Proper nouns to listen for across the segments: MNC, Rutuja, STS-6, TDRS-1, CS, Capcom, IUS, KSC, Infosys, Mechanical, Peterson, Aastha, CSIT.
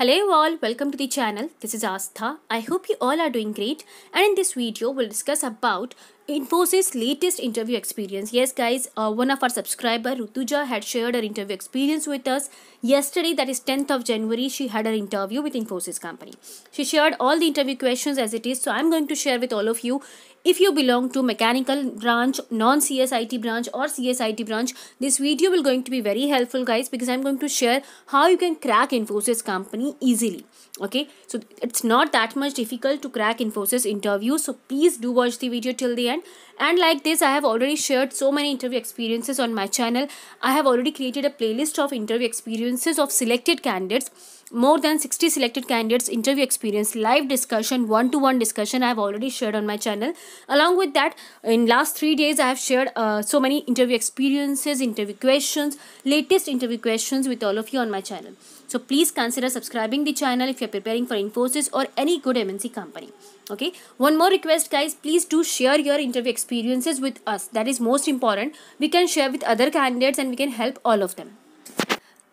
Hello all, welcome to the channel. This is Aastha. I hope you all are doing great, and in this video we'll discuss about Infosys latest interview experience. Yes guys, one of our subscriber Rutuja had shared her interview experience with us yesterday, that is 10th of January. She had her interview with Infosys company. She shared all the interview questions as it is, so I'm going to share with all of you. If you belong to mechanical branch, non-CSIT branch or CSIT branch, this video will going to be very helpful guys, because I'm going to share how you can crack Infosys company easily. Okay, so it's not that much difficult to crack Infosys interview, so please do watch the video till the end. And like this, I have already shared so many interview experiences on my channel. I have already created a playlist of interview experiences of selected candidates, more than 60 selected candidates interview experience, live discussion, one-to-one discussion I have already shared on my channel. Along with that, in last 3 days I have shared so many interview experiences, interview questions, latest interview questions with all of you on my channel. So please consider subscribing the channel if you are preparing for Infosys or any good MNC company. Okay, one more request guys, please do share your interview experiences with us. That is most important. We can share with other candidates and we can help all of them.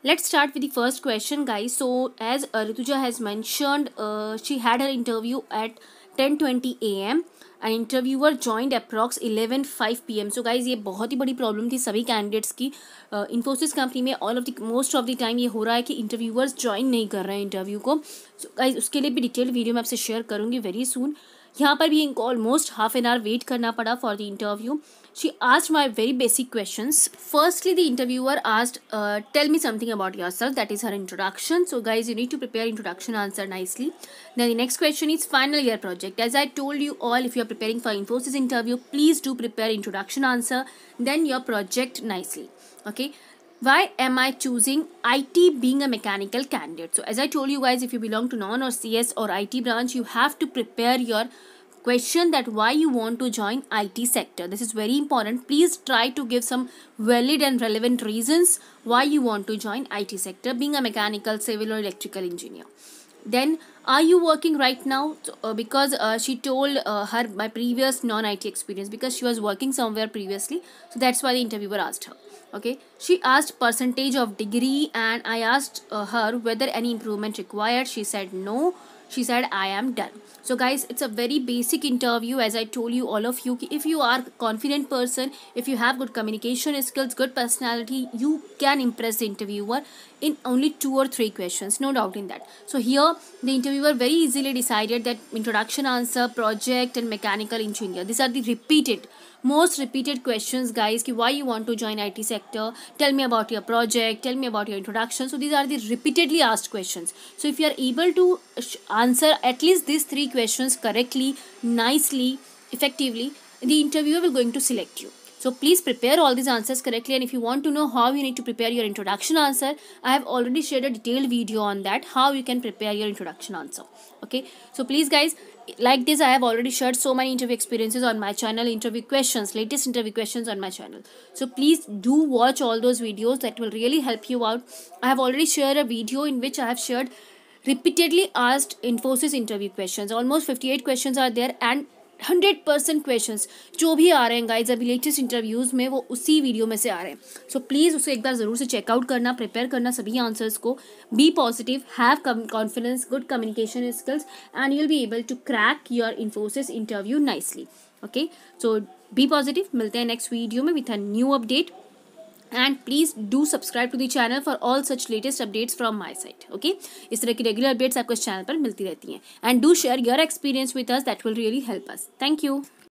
Let's start with the first question guys. So as Rutuja has mentioned, she had her interview at 10:20 AM. An interviewer joined approx 11:05 PM. So guys, ये बहुत ही बड़ी problem थी सभी candidates की. Infosys company में most of the time ये हो रहा है कि इंटरव्यूअर्स ज्वाइन नहीं कर रहे हैं इंटरव्यू को. सो गाइज उसके लिए भी डिटेल वीडियो मैं आपसे शेयर करूँगी वेरी सून. यहाँ पर भी इनको almost half an hour wait करना पड़ा for the interview. She asked my very basic questions. Firstly, the interviewer asked, tell me something about yourself. That is her introduction. So guys, you need to prepare introduction answer nicely. Then the next question is final year project. As I told you all, if you are preparing for Infosys interview, please do prepare introduction answer, then your project nicely. Okay. Why am I choosing IT being a mechanical candidate? So as I told you guys, if you belong to non or CS or IT branch, you have to prepare your question that why you want to join IT sector. This is very important. Please try to give some valid and relevant reasons why you want to join IT sector, being a mechanical, civil or electrical engineer. Then, are you working right now? So, because she told her my previous non-IT experience, because she was working somewhere previously. So that's why the interviewer asked her. Okay, she asked percentage of degree, and I asked her whether any improvement required. She said no. She said I am done. So guys, it's a very basic interview. As I told you all of you, if you are a confident person, if you have good communication skills, good personality, you can impress the interviewer in only 2 or 3 questions, no doubt in that. So here the interviewer very easily decided that introduction answer, project and mechanical engineer, these are the most repeated questions guys, ki why you want to join IT sector, tell me about your project, tell me about your introduction. So these are the repeatedly asked questions. So if you are able to answer at least these 3 questions correctly, nicely, effectively, the interviewer will going to select you. So please prepare all these answers correctly. And if you want to know how you need to prepare your introduction answer, I have already shared a detailed video on that, how you can prepare your introduction answer. Okay, so please guys, like this I have already shared so many interview experiences on my channel, interview questions, latest interview questions on my channel. So please do watch all those videos, that will really help you out. I have already shared a video in which I have shared repeatedly asked Infosys interview questions. Almost 58 questions are there, and 100% questions जो भी आ रहे हैं guys अभी latest interviews में, वो उसी video में से आ रहे हैं. सो प्लीज़ उसे एक बार ज़रूर से चेकआउट करना, प्रिपेयर करना सभी आंसर्स को. Be positive, have confidence, good communication skills, and you will be able to crack your Infosys interview nicely. Okay, so be positive. मिलते हैं नेक्स्ट वीडियो में with a new update, and please do subscribe to the channel for all such latest updates from my side. Okay, इस तरह की regular updates आपको इस channel पर मिलती रहती हैं, and do share your experience with us, that will really help us. Thank you.